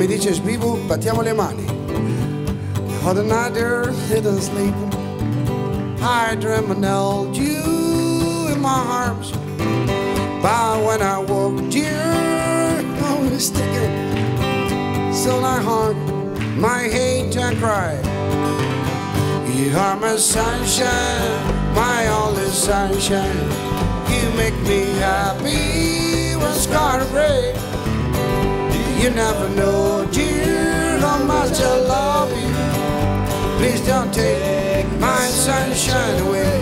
mi dice sbibo, battiamo le mani. On the night there, sitting sleeping, I dreamt and held you in my arms. But when I woke, dear, I was thinking. Still I hung my hate and cried. You are my sunshine, my only sunshine. You make me happy when skies are gray. You never know, dear, how much I love you. Please don't take my sunshine away.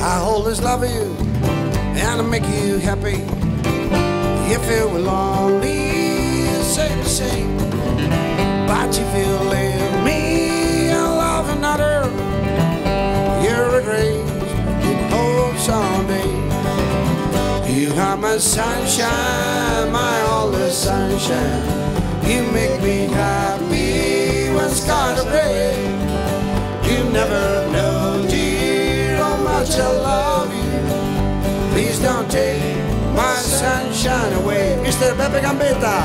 I always love you, and I make you happy. If you were lonely, say the same. But if you leave me and love another, your regret will hold someday. You are my sunshine, my only sunshine. You make me happy when skies are gray. You never know, dear, how much I love you. Please don't take my sunshine away. Mr. Pepe Gambetta.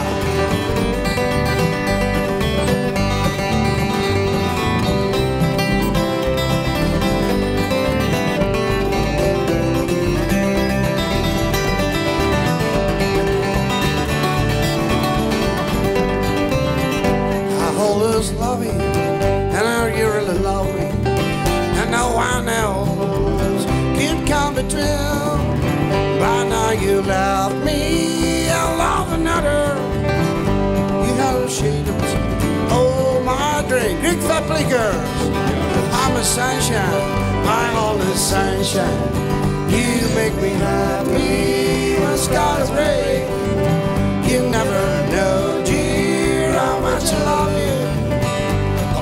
Love you, and I you really love me, and no one else can come between. By now you love me, I love another. You have shadows, oh my dream. Greek Flatpickers. I'm a sunshine, my only sunshine. You make me happy when skies gray. You never know, dear, how much I love you.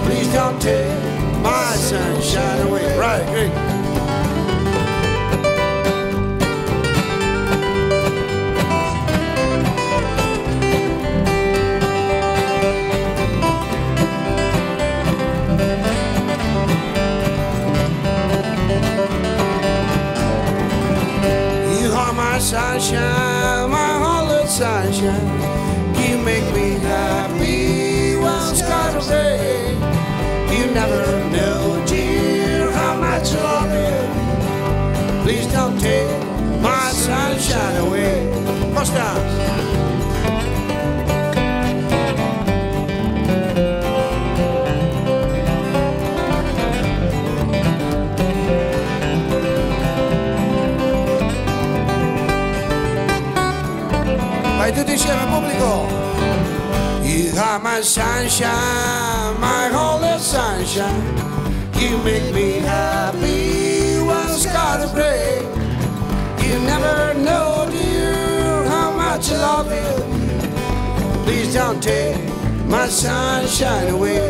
Please don't take my sunshine away. Right, great. You are my sunshine, my only sunshine. You make me happy when skies are gray. You never know, dear, how much I love you. Please don't take my sunshine away. Mustache. Vai tutti insieme, pubblico. You are my sunshine, my only sunshine. You make me happy when skies are gray. You never know, dear, how much I love you. Please don't take my sunshine away.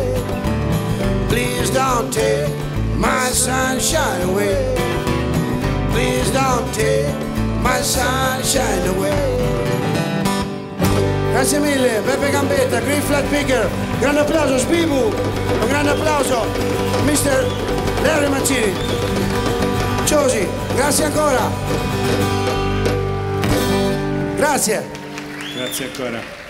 Please don't take my sunshine away. Please don't take my sunshine away. Grazie mille, Beppe Gambetta, Greek Flatpicker, grande applauso, Sbibu, un grande applauso, Mr. Larry Mancini. Ciosi, grazie ancora. Grazie. Grazie ancora.